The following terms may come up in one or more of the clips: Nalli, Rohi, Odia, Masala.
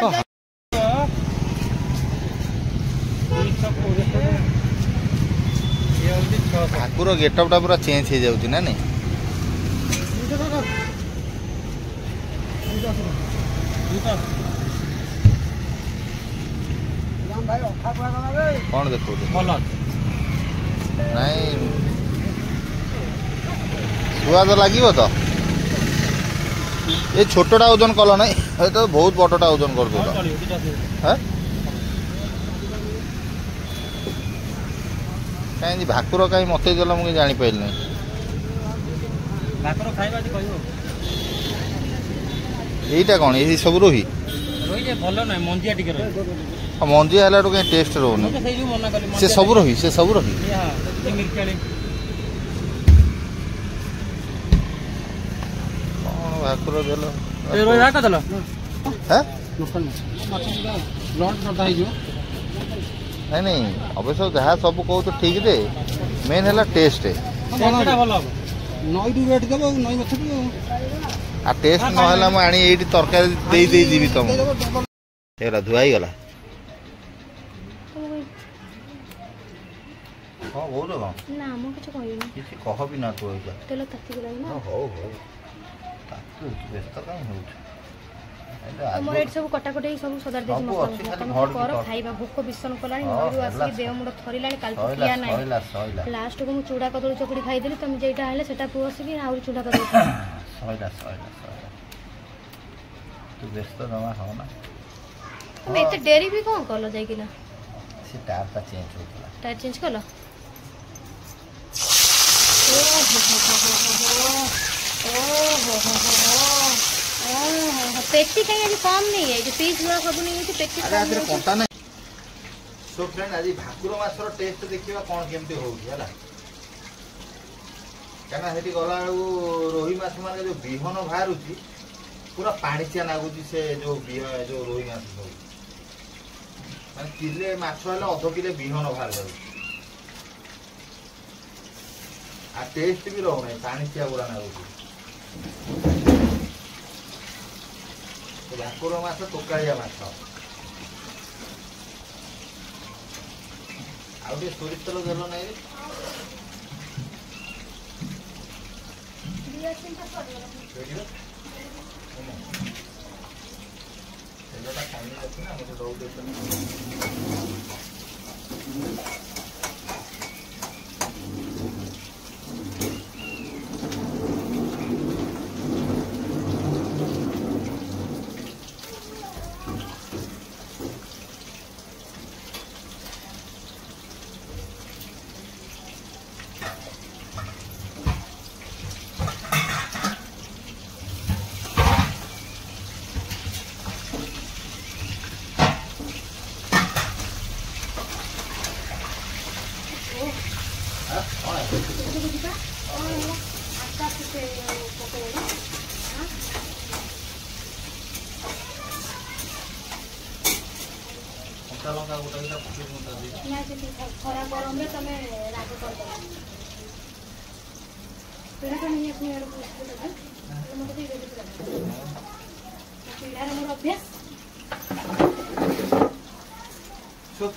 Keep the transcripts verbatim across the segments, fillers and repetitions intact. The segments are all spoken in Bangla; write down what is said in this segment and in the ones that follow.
ঠাকুর গেটআপ টা পুরা চেঞ্জ হয়ে যাচ্ছে না নাই। কଣ ଦେଖୁଛ ନାଇଁ ସୁଆଦ ଲାଗିବ ତ। এই ছোটটা ওজন কল নাই, হয়তো বহুত বড়টা ওজন করছো। হ্যাঁ কাইনি ভাকুর কাই মতে গেল মু জানি পাইল না। ভাকুর খাইবা দি কইও। এইটা কোন এই সব রোহি। রোহি যে ভালো না মঞ্জিয়া টিকে রোহি। আর মঞ্জিয়া হলো তো কাই টেস্ট রোহি না। সে সব রোহি, সে সব রোহি। হ্যাঁ এই মিরকালে। কোন ভাকুর গেল। এই রোহি রাখা দলো। হ্যাঁ? লোকাল না। লট না দাই যো। ନାଇଁ ନାଇଁ ଅବଶ୍ୟ ଯାହା ସବୁ କହୁଛ ଠିକ୍ ଯେ ମେନ୍ ହେଲା ଟେଷ୍ଟ। ଆଉ ଟେଷ୍ଟ ନହେଲା ମୁଁ ଆଣି ଏଇଠି ତରକାରୀ ଦେଇ ଦେଇ ଯିବି ତମକୁ। ହେଇଗଲା ଧୁଆ ହେଇଗଲା। ହଁ ବହୁତ ନା ମୁଁ କିଛି କହିବିନି। କିଛି କହ ବି ନା ତୁ ଏଇଟା। ତେଲ ତାତିଗଲାଣି ନା। ହଉ ହଉ ତାକୁ ବ୍ୟସ୍ତ କାହିଁ ହେଉଛୁ। ଆମର ଏଠି ସବୁ କଟାକଟି ସବୁ ସଦାର ଦେଇଛି ମସଲା। ତମେ କର ଖାଇବା। ଭୋକ ବିଷଣ କଲାଣି, ନଈରୁ ଆସିକି ଦେହ ମୁଣ୍ଡ ଥରିଲାଣି। କାଲି ତ ଖିଆ ନାହିଁ। ଲାଷ୍ଟକୁ ମୁଁ ଚୁଡ଼ା କଦଳୀ ଚକୁଡ଼ି ଖାଇଦେଲି। ତମେ ଯେଇଟା ହେଲେ ସେଟା ପୁଅ ଆସିକି ଆହୁରି ଚୁଡ଼ା କଦଳୀ। ସଇଲା ସଇଲା ସଇଲା। ତୁ ବ୍ୟସ୍ତ ଜମା ହଉ ନା। ତମେ ଏତେ ଡେରି ବି କ'ଣ କଲ ଯାଇକି ନା? ସେ ଟାର୍ଟା ଚେଞ୍ଜ ହଉଥିଲା। ଟାର୍ ଚେଞ୍ଜ କଲ? पेटी कहीं आज कम नहीं है। जो पीस गुड़ा सब नहीं है पेटी अरे आदर कोंटा ना। सो फ्रेंड आज भाकुर माछ रो टेस्ट देखिबा कोन केमते होगी हला। कना हेती गला रोही माछ माने जो बिहन भारुची पूरा पाणीचिया लागुची। से जो बिह जो रोही माछ हो माने किले माछ वाला आधा किले बिहन भार करू। आ टेस्ट भी रहो नहीं पाणीचिया पूरा लागुची। ভাকুর মাছ তোকালিয়া মাছ আউ কে সরিষ তেল দেল নাই রে।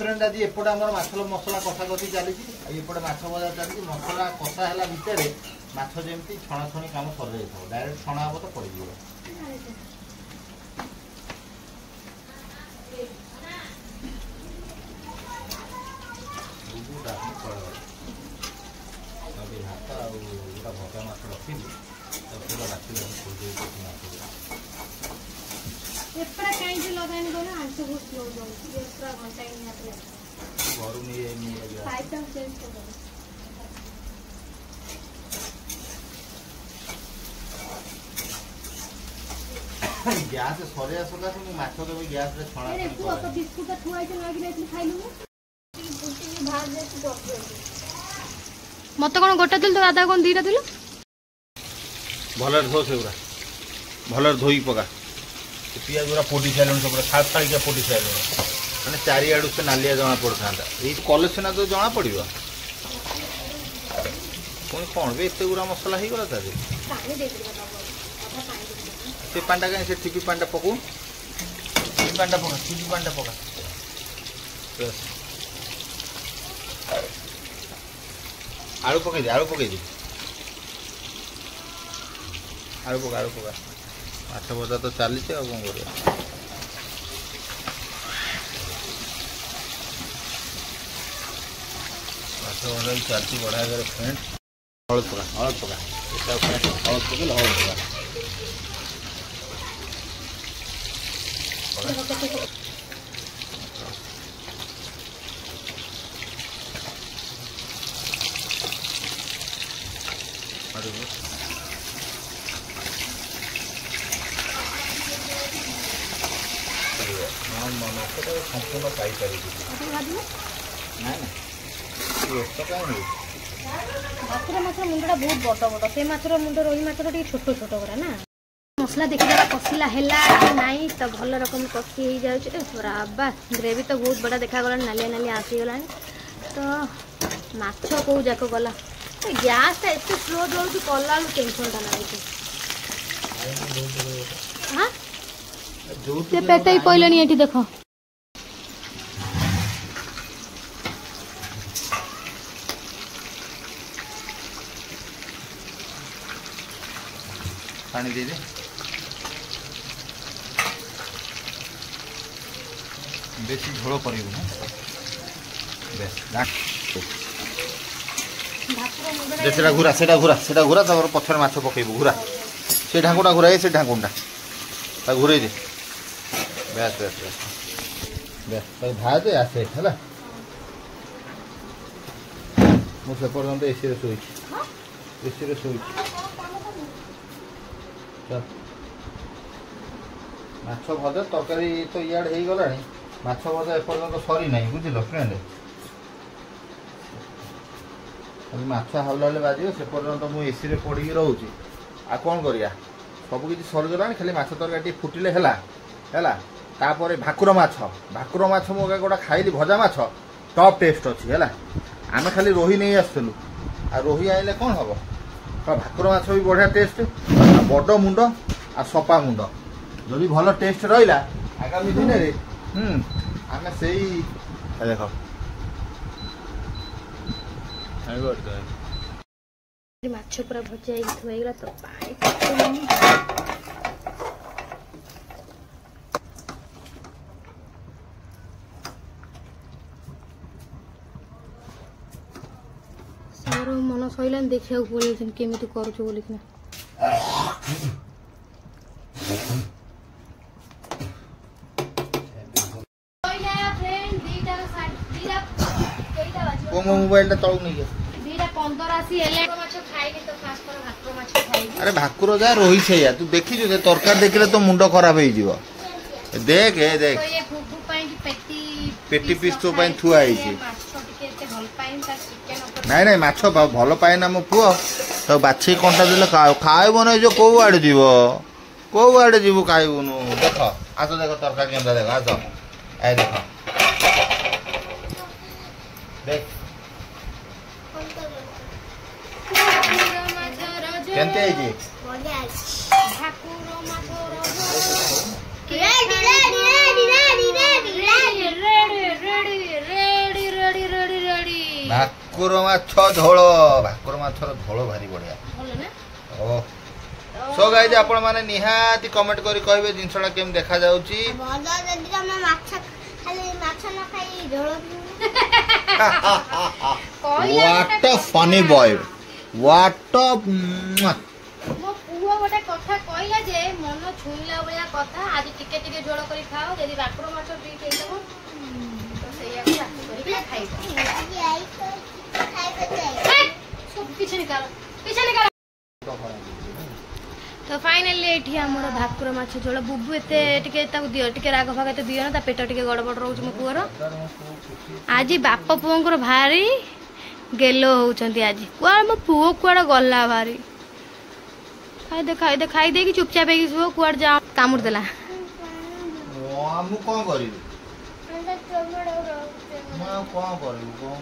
ফ্রেন্ড আজি এপটে আমার মাছ মশলা কষাকষি চালিছি। এপটে মাছ ভজা চালিছি। মশলা কষা হল ভিতরে মাছ যেমনি ছণাছণি কাম সরি যাই থাকবে। ডাইরেক্ট ছণা হব তো পড়ে যাব। ଗ୍ୟାସ ସରି ଆସନ୍ତା ମୁଁ ମାଛ ଦେବି ଗ୍ୟାସରେ ଛଣା। ବିସ୍କୁଟ ଥୁଆଇଛି ଲାଗିକି ଖାଇଲୁ। ମତେ କଣ ଗୋଟା ଦେଲୁ ତ ଦାଦା କଣ ଦିଟା ଦେଲୁ। ଭଲରେ ଧୋ ସେଗୁଡ଼ା ଭଲରେ ଧୋଇ ପକା। ପିଆଜ ଗୁଡ଼ା ପୋଡ଼ି ସାରିଲୁଣି ସବୁଗୁଡ଼ା ସାତ ତାରିଖ ପୋଡ଼ି ସାରିଲୁଣି। ମାନେ ଚାରିଆଡ଼ୁ ସେ ନାଲିଆ ଜଣା ପଡ଼ୁଥାନ୍ତା। ଏଇ କଲେ ସିନା ତ ଜଣା ପଡ଼ିବ। ପୁଣି କ'ଣ ବି ଏତେ ଗୁଡ଼ା ମସଲା ହେଇଗଲା ତା ଦେହରେ। ସେ ପାଣିଟା କାହିଁ ସେ ଠିପି ପାଣିଟା ପକଉ। পান্ডা পোকা, চুটি পান্ডা পোকা। আরো পোকা দি, আরো পোকা দি, আরো পোকা, আরো পোকা। মাছ ভজা তো চালিছে, আর কম করে মাছ ভজা চালছি বড়া করে ফ্রেন্ড। হলুদ পোকা, হলুদ পোকা, এটা হলুদ পোকা, হলুদ পোকা। সম্পূর্ণ পাইকারি মাছের মুন্ডটা বহুত বড় বড়, সেই মাছের মুন্ড রোহি মাছের টিকে ছোট ছোট করে না। মশলা দেখি যারা কষিলা হেলা কি নাই তো ভালো রকম কষি হয়ে যাচ্ছে। পুরা বা গ্রেভি তো বহুত বড় দেখাগলা, নালিয়া নালিয়া আসিগলানি। তো মাছ কেউ যাক গলা, গ্যাসটা এত স্লো দৌড়ি কলা বেলু টেনশনটা লাগুছে। হ্যাঁ সে পেটাই পইলনি এটি দেখ। পানি দিয়ে দে, বেশি ঝোল করিব না। বেশ রাখ, যেটা ঘুরা সেটা ঘুরা, সেটা ঘুরা, তারপর পথরে মাছ পকাইব। ঘুরা সেই ঢাকুটা ঘুরাই, সেই ঢাকুটা তা ঘুরাই দে। ব্যাস ব্যাস ব্যাস ব্যাস, তাই ভাজে আসে হ্যাঁ। মশলা পর্যন্ত এসিরে শুয়েছি, এসিরে শুয়েছি। মাছ ভজা তরকারি তো ইয়াড় হয়ে গলা, মাছ ভজা এপর্যন্ত সরি নাই বুঝিল ফ্রেন্ড। মাছ হাওলা হলে বাজিব, সে পর্যন্ত মু এসিরে পড়িকি রহুছি। আর কোন করিয়া, সব কিছু সরিগলা, খালি মাছ তরকারি টিকে ফুটিলে হেলা হেলা। তাপরে ভাকুর মাছ, ভাকুর মাছ মু গোটা খাইলি ভজা মাছ, টপ টেস্ট অছি হেলা। আমি খালি রোহি নেই আসছিলু, আর রোহি আইলে কোন হব। ভাকুর মাছ বি বঢ়িয়া টেস্ট, বড় মুন্ড আর সপা মুন্ড। যদি ভালো টেস্ট রইলা আগামী দিনের হুম আমি সেই দেখ। মাছ পুরা ভজা হয়ে গেল তো পানি। সারা মন সইলাম দেখে বলেছেন কেমিতি করছো বলে কিনা। মোবাইলটা তলক নেই, আরে ভাকুর যা রোহি সেইয়া। তুই দেখিছু যে তরকারি দেখলে তো মুন্ড খারাপ হয়েযিব। দেখ এ দেখ, পেটি পিস তো পাই থুয়া হয়েছে। নাই নাই মাছ ভালো পায় না মো পুয়, তাকে বাছি কণ্টা দিলে খাইব না। যে কেউ আড়ে যাব, কেউ আড়ে যাব খাইবুনু। দেখ আস, দেখ তরকারি কেমন দেখ, আস এই দেখ দেখ কেনতে আইছি। মজা আইছি ঠাকুর মাছর ready ready ready ready ready ready ready ready ready ready. ভাকুর মাছ ঢোল, ভাকুর মাছর ঢোল ভারি বড়িয়া বলে না। ও সো গাইজ আপন মানে নিহাতি কমেন্ট করি কইবে জিনিসটা কেম দেখা যাউচি। মজা যদি তোমরা মাছ খালি মাছ না খাই ঢোল কই। What a funny boy, what a মো পুয়া। গোটা কথা কইলা যে মন ছুইলা বলিয়া কথা। আজ টিকে টিকে ঝোল করি খাও, যদি ভাকুর মাছ টিকে খাই দেব তো সেইয়া করি খাই খাই। সব কিছু নিকাল, কিছু নিকাল। তো ফাইনালি এটি আমার ভাকুর মাছ ঝোল। বুবু এতে টিকে তাকে দিও, টিকে রাগ ফাগ এতে দিও না, তা পেট টিকে গড়বড় রহুছে মো পুয়ার। আজি বাপ পুয়ঙ্কর ভারি গেল হচ্ছেন। আজি কুয়া মো পুয় কুয়াড়ে গলা ভারি। খাইদে খাইদে খাইদে কি চুপচাপ হয়ে গেছি। কুয়াড়ে যা কামড় দেলা। আমি কম করিব, কম করিব, কম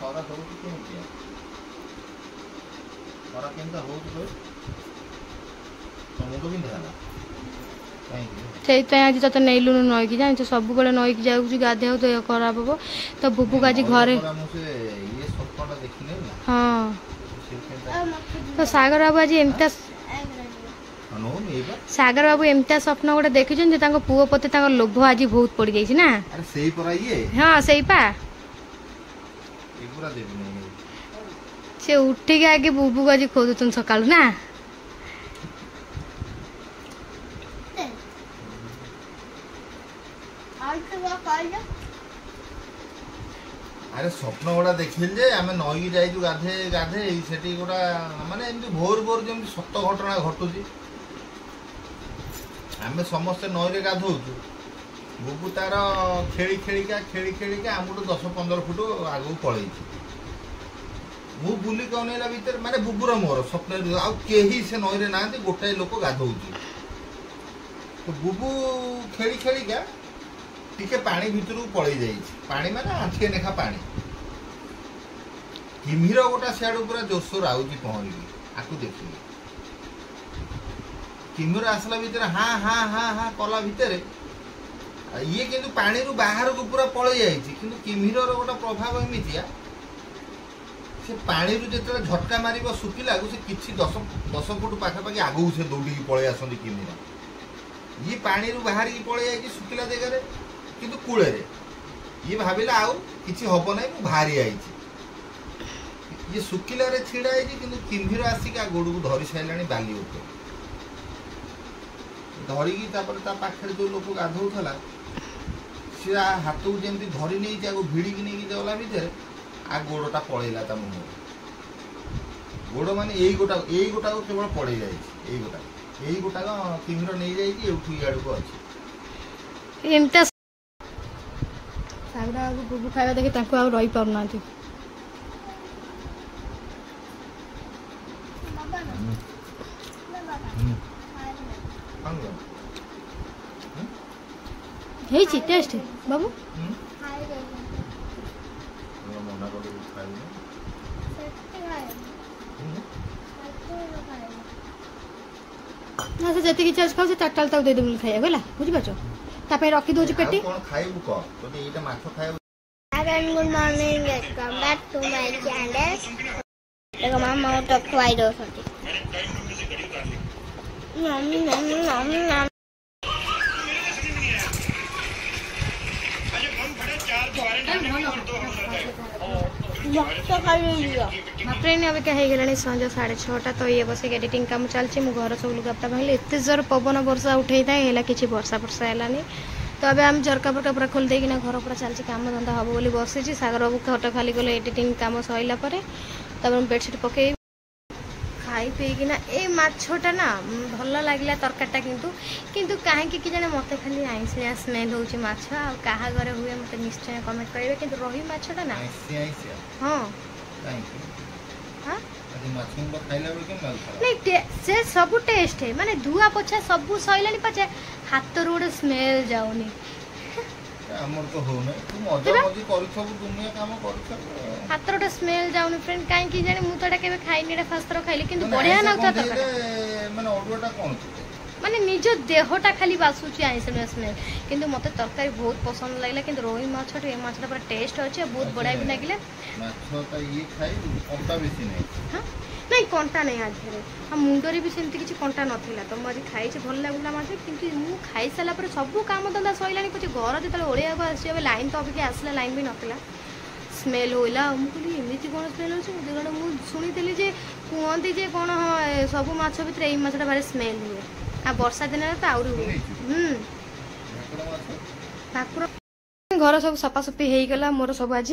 করা হচ্ছে কেমন, করা কেমন হচ্ছে। সেইপাই আজ তোতে নেইলুনু নইকি জানিছ সবুলে নইকি যাচ্ছি গাধেও তো খারাপ হব তো বুবুক আজ ঘরে হ্যাঁ তো সাগর বাবু আজ এমতা সাগর বাবু এমতা স্বপ্ন গোটে দেখিছেন যে তাঙ্ক পুয় পতে তাঙ্ক লোভ আজ বহুত পড়ি যাইছি না হ্যাঁ সেইপা সে উঠিকি আগে বুবুক আজ খোঁজুছেন সকাল না আরে স্বপ্ন গোটা দেখিল যে আমি নইকি যাইছু গাধে গাধে সেটি গোটা মানে এমনি ভোর ভোর যেমন সত্য ঘটনা ঘটুছি আমি সমস্তে নইরে গাধোছু বুবু তার খেলি খেলিকা খেলি খেলিকা আমুঠু দশ পনেরো ফুট আগু পলাইছি মু বুলি কনেলা ভিতর মানে বুবুর মোর স্বপ্ন আউ কেহি সে নইরে না গোটাই লোক গাধোছু তো বুবু খেলি খেলিকা টিকে পানি ভিতর পলাই যাই পানি মানে আঁঠি নেখা পানি কিমির গোটা সিয়াড়ু পুরা জোরসোর আউছি পহরিকি আকু দেখি কিমির আসলা ভিতরে হ্যাঁ হ্যাঁ হ্যাঁ হ্যাঁ কলা ভিতরে ইয়ে কিন্তু পানি বাহারকু পুরা পলাই যাই কিন্তু কিমির গোটা প্রভাব এমিটিয়া সে পানি যেত ঝটকা মারিব শুকিলাগু সে কিছু দশ দশ ফুট পাখাপাখি আগু সে দৌড়িকি পলাই আসতে কিমির ইয়ে পানি বাহারিকি পলাই যাই শুকিলা জায়গায় কিন্তু কূলের ইয়ে ভাবিলা আউ কিছু হব না বাহারি আইছি ইয়ে শুকিলারে ছিড়া হয়েছি কিন্তু কিম্ভির আসিকি গোড়ু ধরি সাইলানি বালি উপরে ধরিকি তারপরে তা পাখে যে লোক গাধোলা সে হাতু যেমনি ধরি নিয়েছি আগু ভিড়িকি নিয়ে গলা ভিতরে আ গোড়টা পড়াইলা তা মুহ গোড় মানে এই গোটা এই গোটাক কেবল পড়াই যাইছি এই গোটা এই গোটাক কিম্ভির নিয়ে যাইছি এঠু ইয়াড়ুকু আছে সাগরা বাবু বুবু খাইবা দেখি তাঁকু আর রই পারু না হয়েছি টেস্ট বাবু না সে যেতে ইচ্ছা খাওয়া সে চারটাল তাও দিয়ে দেবো খাইয়া গেলা বুঝিপারছ তারপরে রকি দউছি পেটি কোন খাইবু ক তোতে এইটা মাছ খাইবু আগান good morning welcome back to my channel দেখো মামা ওটা খাই দাও সত্যি আমি আমি আমি আজে বন ভরে চার ধরে তো খাইবু মাত্র এনে আবে কে হই গেলানি সঞ্জ সাড়ে ছটা তো ইয়ে বসে এডিটিং কাম চলছে মু ঘর সব লুগাপটা ভাঙলে এত জোর পবন বর্ষা উঠাই থাকে হেলা কিছু বর্ষা বর্ষা হেলানি তো আবে আমি ঝরকা ফরকা পুরা খোল দেই কিনা ঘর পুরা চলছে কাম ধন্দা হবো বলি বসেছি সাগর বাবু খট খালি গলে এডিটিং কাম সইলা পরে তারপর বেডশিট পকেই খাই পেই কিনা এই মাছটা না ভালো লাগিলা তরকারটা কিন্তু কিন্তু কাহিকি কি জানে মতে খালি আইসিয়া স্মেল হচ্ছে মাছ আর কাহা ঘরে হুয়ে মতে নিশ্চয় কমেন্ট করিবে কিন্তু রহি মাছটা না আইসিয়া আইসিয়া হ্যাঁ হ্যাঁ আদি মাছুন বা খাইলা বল কেন লাগা নাই সে সব টেস্ট হে মানে ধুয়া পোছা সব সইলানি পাছে হাত রোড স্মেল যাওনি আমার তো হউ না তুমি মজা মজি করিছ সব দুনিয়া কাম করিছ হাত রোড স্মেল যাওনি ফ্রেন্ড কাই কি জানি মু তোটা কেবে খাইনি এটা ফার্স্ট র খাইলি কিন্তু বড়িয়া না উঠা তরকারি মানে অডুয়াটা কোন মানে নিজ দেহটা খালি বাসুচি আইছনে স্মেল কিন্তু মতে তরকারি বহুত পছন্দ লাগিলা কিন্তু রোহি মাছটা এই মাছটা পুরো টেস্ট হচ্ছে বহুত বড়াই বি লাগিলা মাছটা ই খাই কন্টা বেশি নাই হ্যাঁ নাই কন্টা নাই আজরে আর মুন্ডরে বি সেমতি কিছু কন্টা নথিলা তো মই খাইছে ভাল লাগুলা মাছ কিন্তু মু খাইছলা পরে সব কাম দন্দা সইলানি কিছু ঘর যেতলে ওড়িয়া গো আসি হবে লাইন তো অবিকে আসলা লাইন বি নথিলা স্মেল হইলা মু কলি এমিতি কোন স্মেল হচ্ছে মু দেখলা মু শুনিতেলি যে কুঁতি যে কোন সব মাছ ভিতরে এই মাছটা বারে স্মেল হয় আর বর্ষা দিনে তো আউরি হুম ঘর সব সাফাসফি হয়ে গেল মোর সব আজ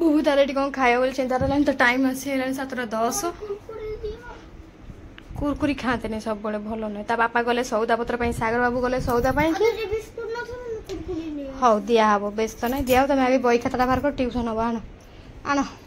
বুবু তার এটি কম খাইব বলে চিন্তা রহলানি তো টাইম আসিগলানি সাতটা দশ কুরকুরি খাতে নি সবুলে ভালো নয় তা বাপা গলে সৌদাপত্র সাগর বাবু গলে সৌদা হো দিয়া হব বেশ তো নাই দিয়া তুমি আগে বই খাতাটা বাহার কর টিউশন হব আন আন